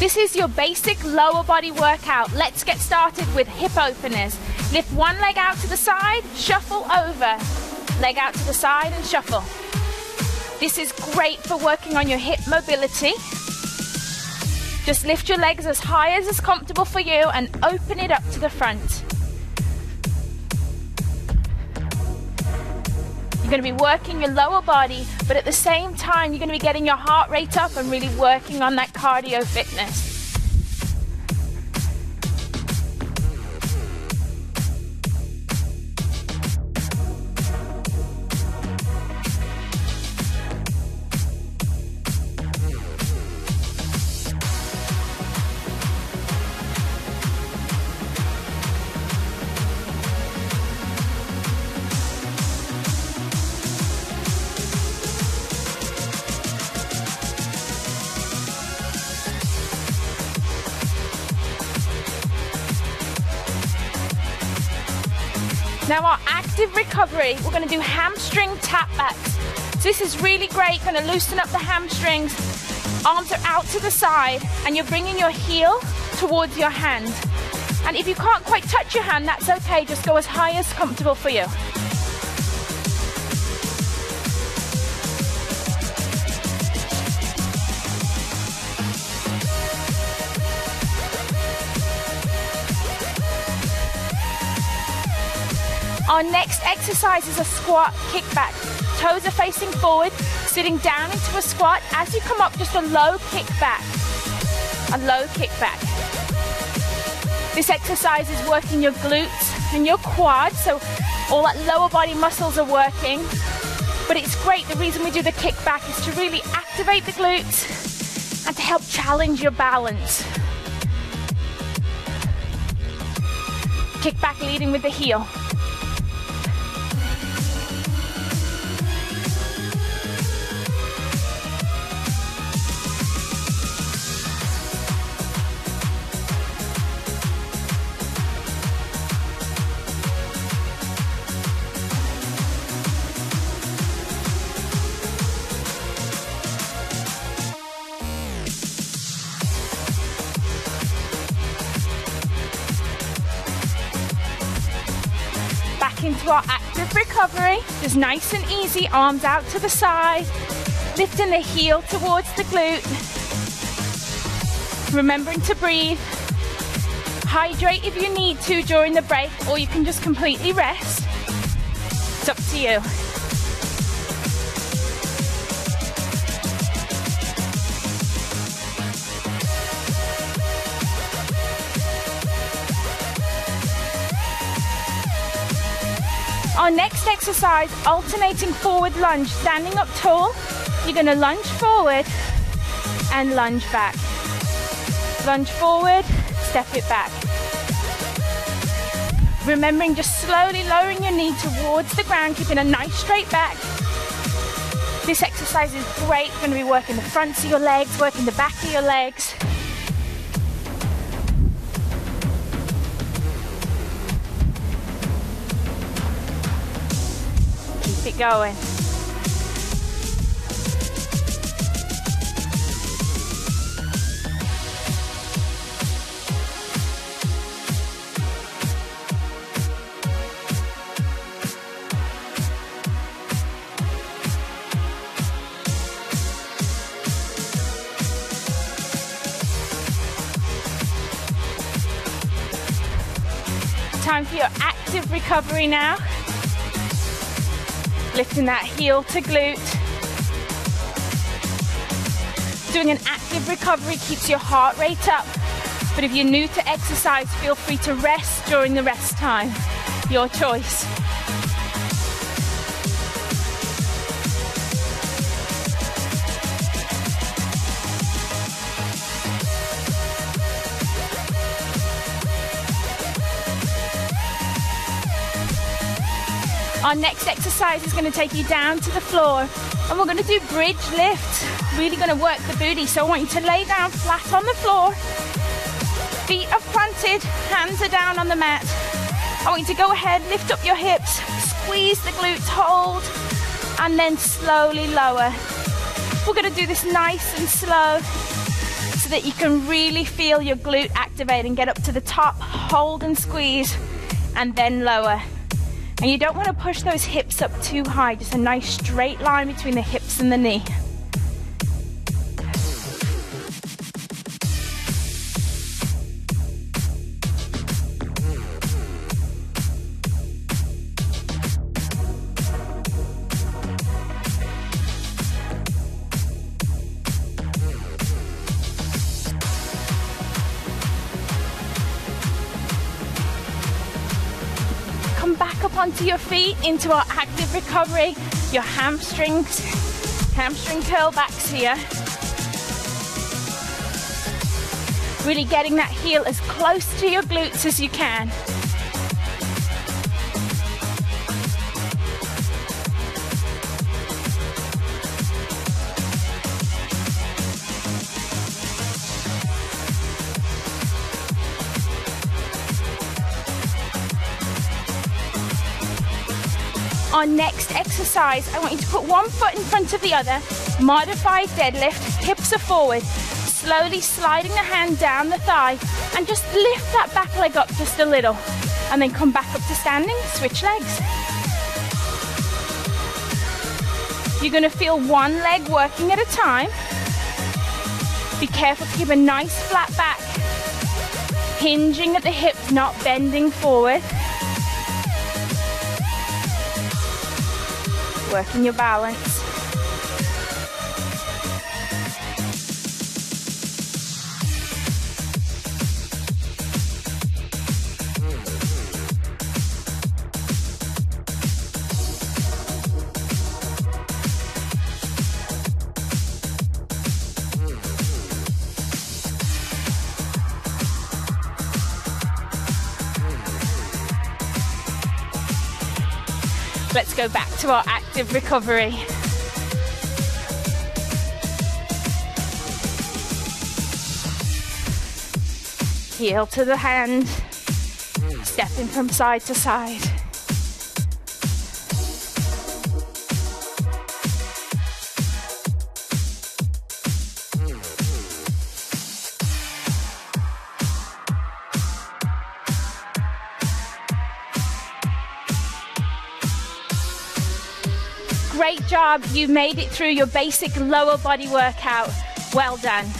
This is your basic lower body workout. Let's get started with hip openers. Lift one leg out to the side, shuffle over. Leg out to the side and shuffle. This is great for working on your hip mobility. Just lift your legs as high as is comfortable for you and open it up to the front. You're going to be working your lower body, but at the same time, you're going to be getting your heart rate up and really working on that cardio fitness. Now our active recovery, we're going to do hamstring tap backs. So this is really great, going to loosen up the hamstrings. Arms are out to the side and you're bringing your heel towards your hand. And if you can't quite touch your hand, that's okay, just go as high as comfortable for you. Our next exercise is a squat kickback. Toes are facing forward, sitting down into a squat. As you come up, just a low kickback. A low kickback. This exercise is working your glutes and your quads, so all that lower body muscles are working. But it's great, the reason we do the kickback is to really activate the glutes and to help challenge your balance. Kickback leading with the heel. Into our active recovery, just nice and easy, arms out to the side, lifting the heel towards the glute, remembering to breathe, hydrate if you need to during the break, or you can just completely rest, it's up to you. Our next exercise, alternating forward lunge, standing up tall, you're going to lunge forward and lunge back. Lunge forward, step it back. Remembering just slowly lowering your knee towards the ground, keeping a nice straight back. This exercise is great, you're going to be working the fronts of your legs, working the back of your legs. Keep it going. Time for your active recovery now. Lifting that heel to glute. Doing an active recovery keeps your heart rate up, but if you're new to exercise, feel free to rest during the rest time. Your choice. Our next exercise is going to take you down to the floor and we're going to do bridge lift. Really going to work the booty, so I want you to lay down flat on the floor. Feet are planted, hands are down on the mat. I want you to go ahead, lift up your hips, squeeze the glutes, hold, and then slowly lower. We're going to do this nice and slow so that you can really feel your glute activating. Get up to the top, hold and squeeze, and then lower. And you don't want to push those hips up too high, just a nice straight line between the hips and the knee. Back up onto your feet into our active recovery, your hamstring curl backs here. Really getting that heel as close to your glutes as you can. Our next exercise, I want you to put one foot in front of the other, modified deadlift, hips are forward, slowly sliding the hand down the thigh and just lift that back leg up just a little and then come back up to standing, switch legs. You're going to feel one leg working at a time. Be careful to keep a nice flat back, hinging at the hips, not bending forward. Working your balance. Let's go back to our active recovery. Heel to the hand, stepping from side to side. Great job, you made it through your basic lower body workout. Well done.